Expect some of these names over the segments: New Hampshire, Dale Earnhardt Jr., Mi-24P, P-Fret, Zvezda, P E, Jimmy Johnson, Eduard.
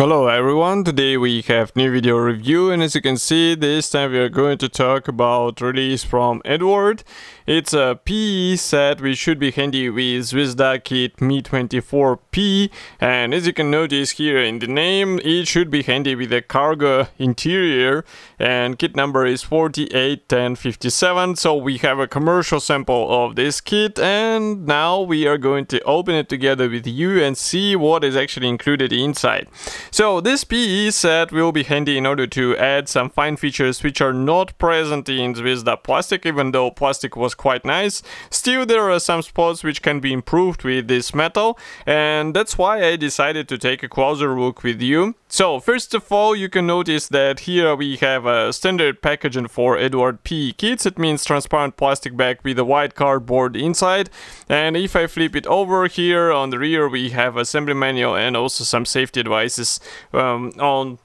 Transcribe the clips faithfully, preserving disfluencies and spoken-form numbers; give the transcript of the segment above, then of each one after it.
Hello everyone, today we have new video review, and as you can see this time we are going to talk about release from Eduard. It's a P E set which should be handy with Zvezda kit M I twenty-four P, and as you can notice here in the name it should be handy with a cargo interior, and kit number is four eight one zero five seven. So we have a commercial sample of this kit and now we are going to open it together with you and see what is actually included inside. So this P E set will be handy in order to add some fine features which are not present in Zvezda plastic, even though plastic was quite nice. Still, there are some spots which can be improved with this metal, and that's why I decided to take a closer look with you. So first of all, you can notice that here we have a standard packaging for Eduard P E kits. It means transparent plastic bag with a white cardboard inside, and if I flip it over, here on the rear we have assembly manual and also some safety devices um, on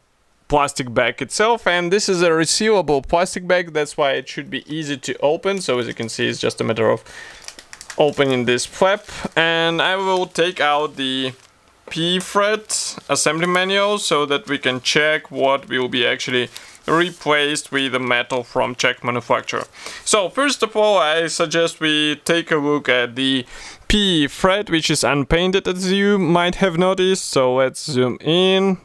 plastic bag itself. And this is a resealable plastic bag, that's why it should be easy to open. So as you can see, it's just a matter of opening this flap, and I will take out the P-Fret assembly manual so that we can check what will be actually replaced with the metal from Czech manufacturer. So first of all, I suggest we take a look at the P-Fret, which is unpainted as you might have noticed. So let's zoom in.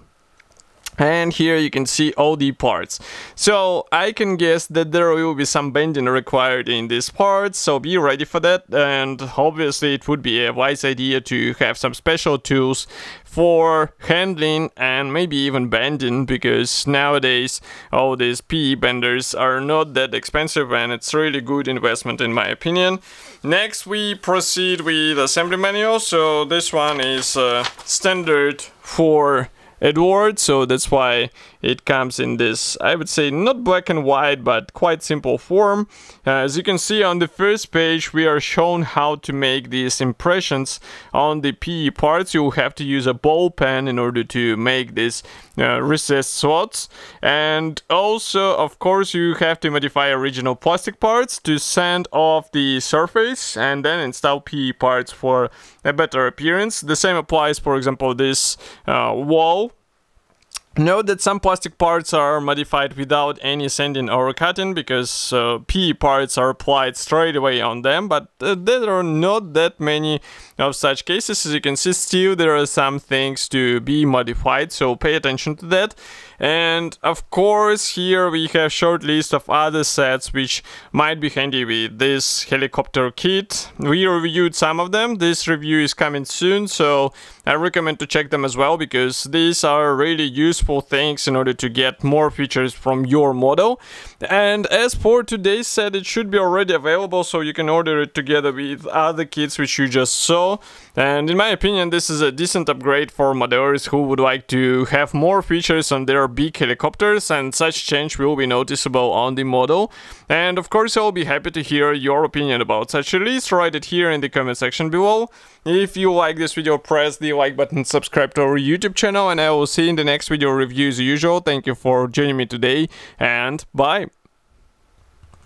And here you can see all the parts. So I can guess that there will be some bending required in these parts, so be ready for that. And obviously it would be a wise idea to have some special tools for handling and maybe even bending, because nowadays all these P E benders are not that expensive and it's really good investment in my opinion. Next we proceed with assembly manual. So this one is uh, standard for Eduard, so that's why it comes in this, I would say, not black and white but quite simple form. Uh, as you can see on the first page we are shown how to make these impressions on the P E parts. You will have to use a ball pen in order to make these uh, recessed slots, and also of course you have to modify original plastic parts to sand off the surface and then install P E parts for a better appearance. The same applies, for example, this uh, wall. Note that some plastic parts are modified without any sanding or cutting, because uh, P E parts are applied straight away on them, but uh, there are not that many of such cases. As you can see, still there are some things to be modified, so pay attention to that. And of course here we have short list of other sets which might be handy with this helicopter kit. We reviewed some of them, this review is coming soon, so I recommend to check them as well, because these are really useful things in order to get more features from your model. And as for today's set, it should be already available, so you can order it together with other kits which you just saw. And in my opinion, this is a decent upgrade for modelers who would like to have more features on their big helicopters, and such change will be noticeable on the model. And of course I'll be happy to hear your opinion about such release. Write it here in the comment section below. If you like this video, press the like button, subscribe to our YouTube channel, and I will see you in the next video review as usual. Thank you for joining me today, and bye!